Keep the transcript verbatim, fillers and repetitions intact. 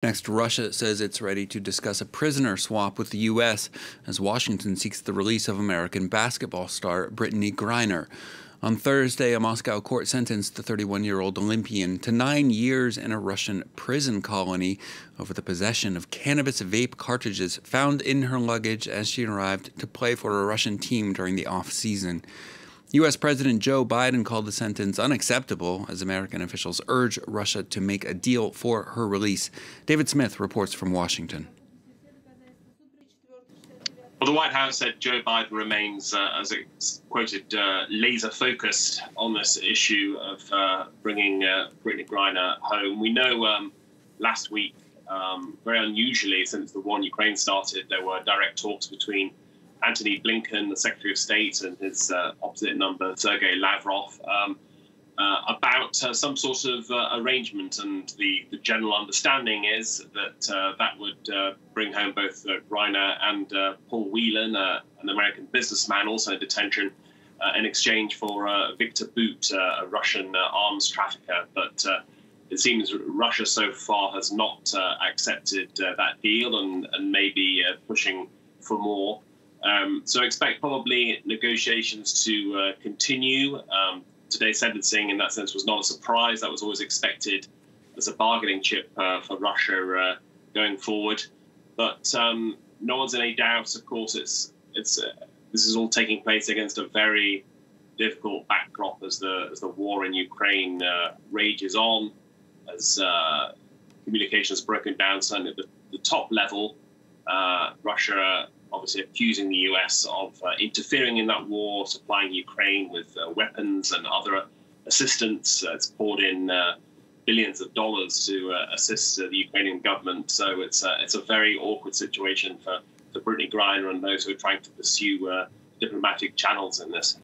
Next, Russia says it's ready to discuss a prisoner swap with the U S as Washington seeks the release of American basketball star Brittney Griner. On Thursday, a Moscow court sentenced the thirty-one-year-old Olympian to nine years in a Russian prison colony over the possession of cannabis vape cartridges found in her luggage as she arrived to play for a Russian team during the off-season. U S President Joe Biden called the sentence unacceptable as American officials urge Russia to make a deal for her release. David Smith reports from Washington. Well, the White House said Joe Biden remains, uh, as it's quoted, uh, laser-focused on this issue of uh, bringing uh, Brittney Griner home. We know um, last week, um, very unusually, since the war in Ukraine started, there were direct talks between Anthony Blinken, the Secretary of State, and his uh, opposite number, Sergei Lavrov, um, uh, about uh, some sort of uh, arrangement. And the, the general understanding is that uh, that would uh, bring home both uh, Griner and uh, Paul Whelan, uh, an American businessman, also in detention, uh, in exchange for uh, Victor Boot, uh, a Russian uh, arms trafficker. But uh, it seems Russia so far has not uh, accepted uh, that deal and, and may be uh, pushing for more. Um, so expect probably negotiations to uh, continue. Um, today's sentencing in that sense was not a surprise. That was always expected as a bargaining chip uh, for Russia uh, going forward. But um, no one's in any doubt, of course, it's, it's, uh, this is all taking place against a very difficult backdrop as the, as the war in Ukraine uh, rages on, as uh, communication has broken down, certainly at the, the top level. Uh, Russia obviously accusing the U S of uh, interfering in that war, supplying Ukraine with uh, weapons and other assistance. Uh, it's poured in uh, billions of dollars to uh, assist uh, the Ukrainian government. So it's, uh, it's a very awkward situation for, for Brittney Griner and those who are trying to pursue uh, diplomatic channels in this.